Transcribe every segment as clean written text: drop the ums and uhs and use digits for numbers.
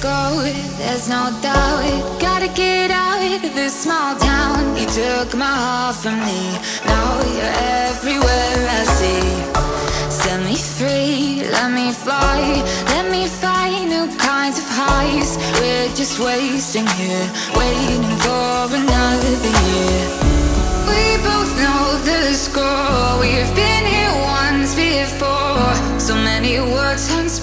go, there's no doubt. Gotta get out of this small town. You took my heart from me, now you're everywhere I see. Set me free, let me fly, let me find new kinds of highs. We're just wasting here, waiting for another year. We both know the score, we've been here once before. So many words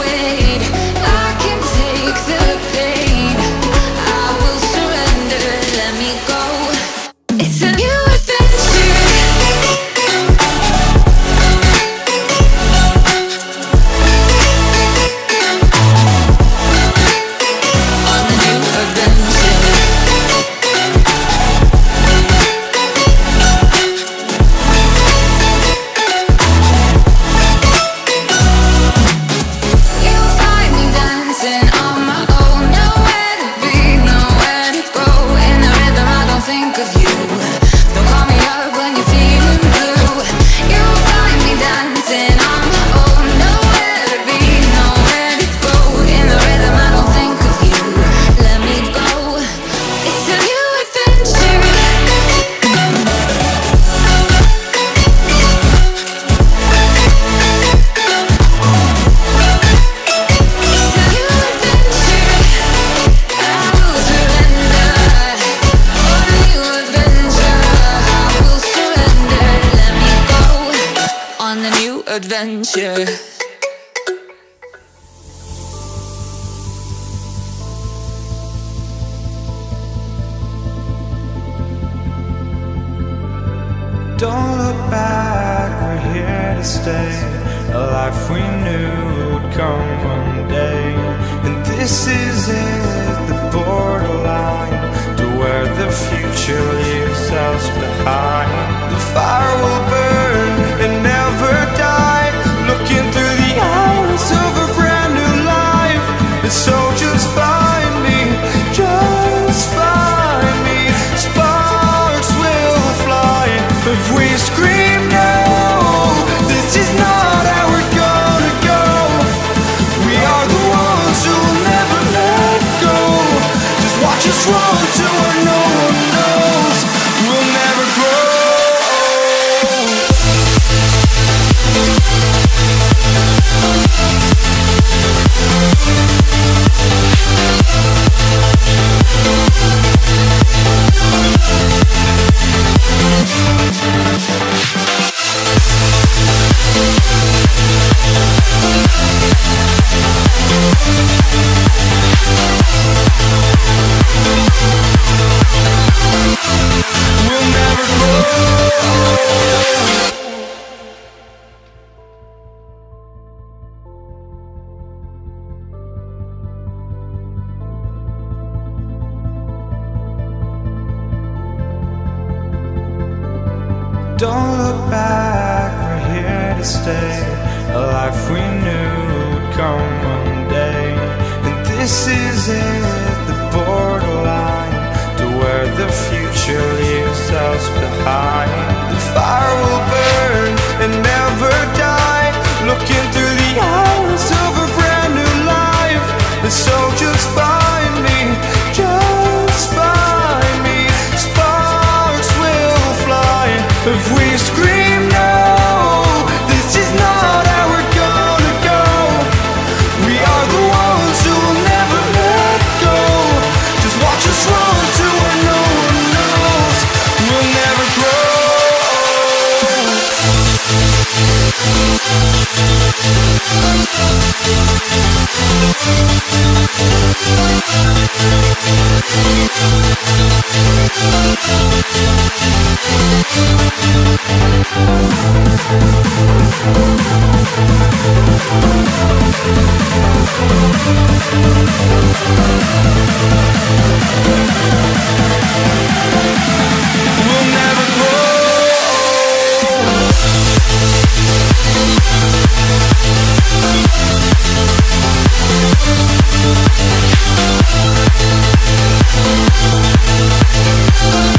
wait, I can take the pain. Adventure. Don't look back, we're here to stay. A life we knew would come one day. And this is it, the borderline to where the future leaves us behind. The fire will burn and never die. Looking through the eyes of a brand new life, and so just find me, just find me. Sparks will fly if we scream no. This is not how we're gonna go. We are the ones who will never let go. Just watch us roll to where no one knows. We'll never grow. Don't look back, we're here to stay. A life we knew would come one day. This is it, the borderline to where the future leaves us behind. The fire will burn and never die, looking through the eyes of a brand new life. And so just find me, just find me. Sparks will fly if we scream no. This is not how we're gonna go. We are the ones who will never let go. Just watch us run to where no one knows. We'll never grow.